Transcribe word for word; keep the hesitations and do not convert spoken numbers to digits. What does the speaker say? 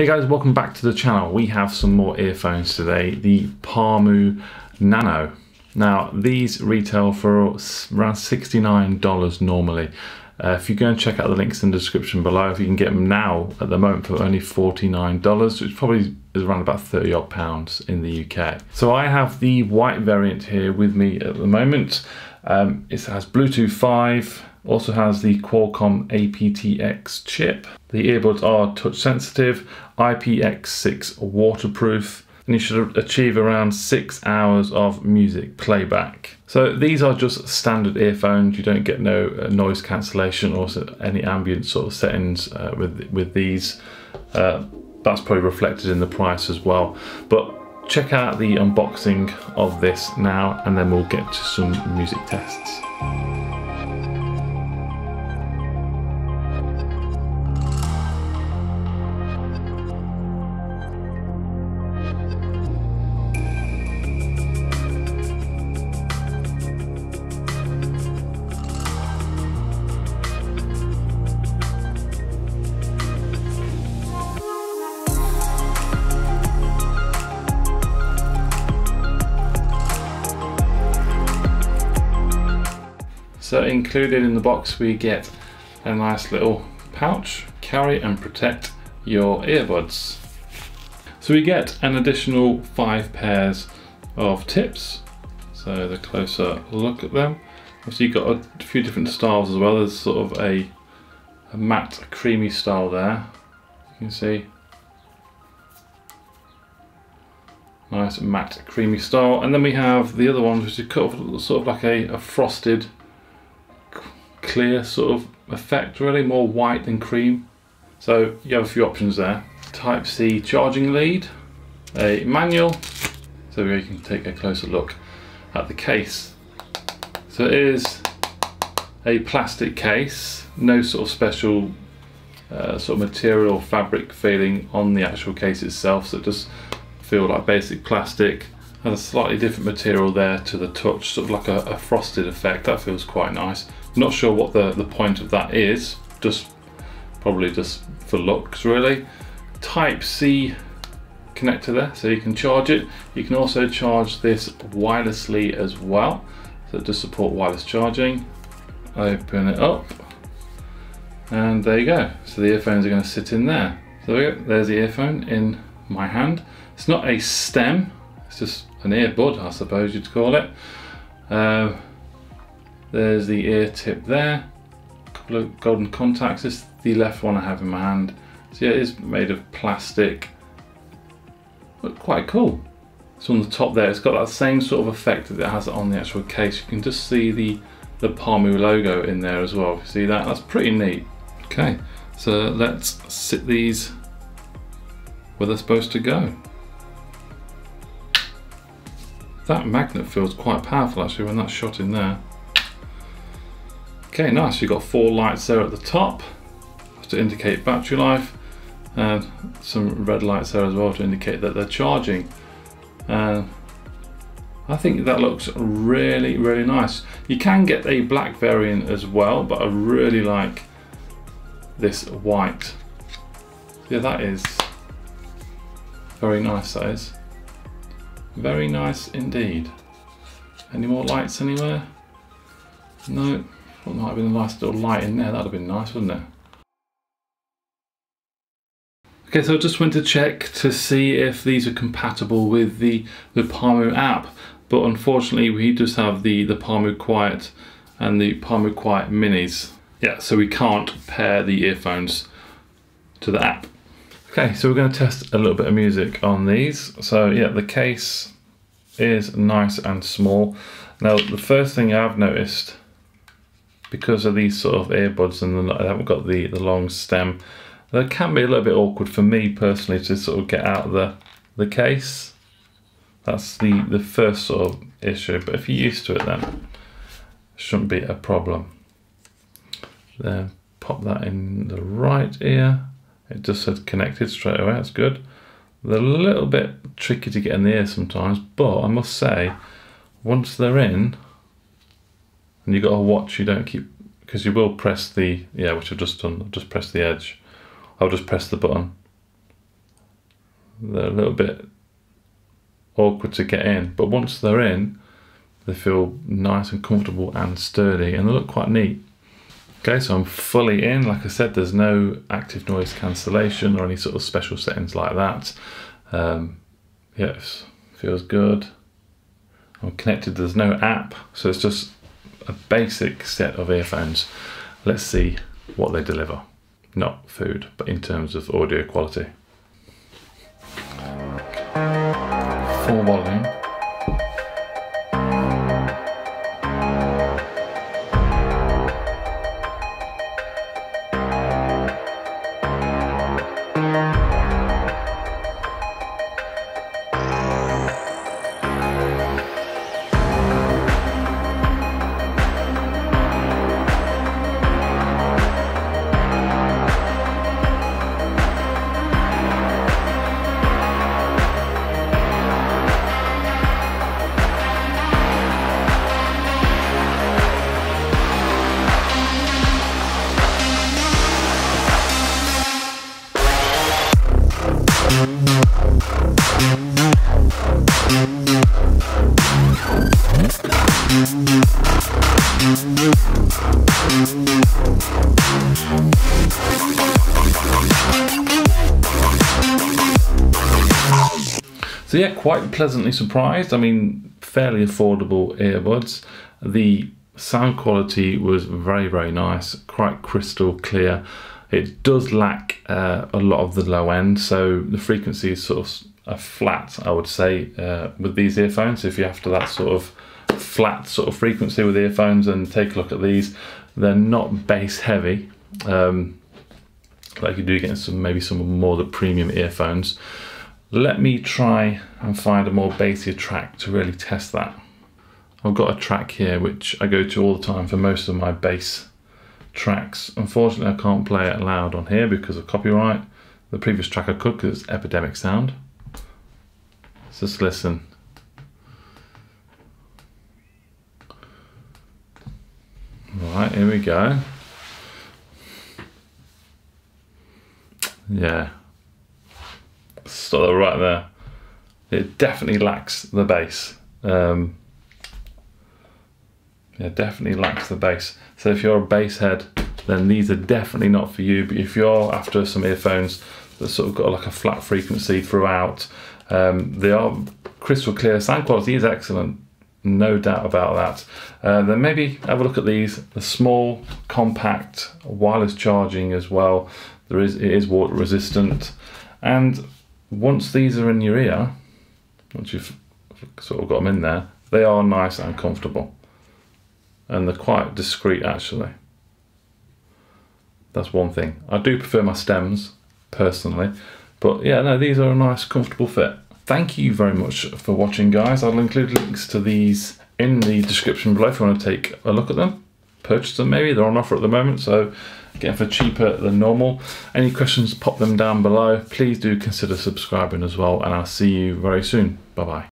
Hey guys, welcome back to the channel. We have some more earphones today, the PaMu Nano. Now these retail for around sixty-nine dollars normally. Uh, if you go and check out the links in the description below, if you can get them now at the moment for only forty-nine dollars, which probably is around about thirty odd pounds in the U K. So I have the white variant here with me at the moment. Um, it has Bluetooth five, also has the Qualcomm A P T X chip. The earbuds are touch sensitive, I P X six waterproof, and you should achieve around six hours of music playback. So these are just standard earphones. You don't get no noise cancellation or any ambient sort of settings uh, with, with these. Uh, that's probably reflected in the price as well. But check out the unboxing of this now, and then we'll get to some music tests. So included in the box we get a nice little pouch, carry and protect your earbuds. So we get an additional five pairs of tips, so the closer look at them. Obviously you've got a few different styles as well. There's sort of a, a matte creamy style there, you can see. Nice matte creamy style, and then we have the other ones which are cut off, sort of like a, a frosted clear sort of effect, really more white than cream. So you have a few options there. Type C charging lead, a manual, so we can take a closer look at the case. So it is a plastic case, no sort of special uh, sort of material or fabric feeling on the actual case itself, so it does feel like basic plastic. Has a slightly different material there to the touch, sort of like a, a frosted effect. That feels quite nice. Not sure what the, the point of that is, just probably just for looks really. Type C connector there, so you can charge it. You can also charge this wirelessly as well, so it does support wireless charging. Open it up, and there you go. So the earphones are going to sit in there. So there we go. There's the earphone in my hand. It's not a stem, it's just an earbud, I suppose you'd call it. Uh, There's the ear tip there, a couple of golden contacts. This is the left one I have in my hand. So yeah, it is made of plastic, but quite cool. So on the top there, it's got that same sort of effect that it has on the actual case. You can just see the, the PaMu logo in there as well. See that? That's pretty neat. Okay, so let's sit these where they're supposed to go. That magnet feels quite powerful actually when that's shot in there. Okay, nice, you've got four lights there at the top to indicate battery life, and some red lights there as well to indicate that they're charging. Uh, I think that looks really, really nice. You can get a black variant as well, but I really like this white. Yeah, that is very nice, that is. Very nice indeed. Any more lights anywhere? No. Well, might have been a nice little light in there. That'd have been nice, wouldn't it? Okay, so I just went to check to see if these are compatible with the the PaMu app, but unfortunately we just have the the PaMu Quiet and the PaMu Quiet minis. Yeah, so we can't pair the earphones to the app. Okay, so we're going to test a little bit of music on these. So yeah, the case is nice and small. Now the first thing I've noticed, because of these sort of earbuds and the, I haven't got the, the long stem, that can be a little bit awkward for me personally to sort of get out of the, the case. That's the, the first sort of issue, but if you're used to it then it shouldn't be a problem. Then pop that in the right ear. It just said connected straight away, that's good. They're a little bit tricky to get in the ear sometimes, but I must say, once they're in, and you got to watch you don't keep, because you will press the, yeah, which I've just done, I've just pressed the edge. I'll just press the button they're a little bit awkward to get in, but once they're in they feel nice and comfortable and sturdy, and they look quite neat. Okay, so I'm fully in. Like I said, there's no active noise cancellation or any sort of special settings like that. Um, yes, feels good. I'm connected, there's no app, so it's just a basic set of earphones. Let's see what they deliver. Not food, but in terms of audio quality. Full volume. So yeah, quite pleasantly surprised. I mean, fairly affordable earbuds. The sound quality was very, very nice, quite crystal clear. It does lack uh, a lot of the low end, so the frequency is sort of a flat, I would say, uh, with these earphones. If you're after that sort of flat sort of frequency with earphones, and take a look at these, they're not bass heavy, um, like you do get some, maybe some more of the premium earphones. Let me try and find a more bassier track to really test that. I've got a track here which I go to all the time for most of my bass tracks. Unfortunately, I can't play it loud on here because of copyright. The previous track I could, because it's Epidemic Sound. Let's just listen. All right, here we go. Yeah. So right there, it definitely lacks the bass. Um, yeah, definitely lacks the bass. So if you're a bass head, then these are definitely not for you. But if you're after some earphones that sort of got like a flat frequency throughout, um, they are crystal clear. Sound quality is excellent, no doubt about that. Uh, then maybe have a look at these. The small, compact, wireless charging as well. There is it is water resistant. And once these are in your ear, once you've sort of got them in there, they are nice and comfortable. And they're quite discreet, actually. That's one thing. I do prefer my stems, personally. But yeah, no, these are a nice, comfortable fit. Thank you very much for watching, guys. I'll include links to these in the description below if you want to take a look at them. Purchase them, maybe. They're on offer at the moment, so get them for cheaper than normal. Any questions, pop them down below. Please do consider subscribing as well, and I'll see you very soon. Bye bye.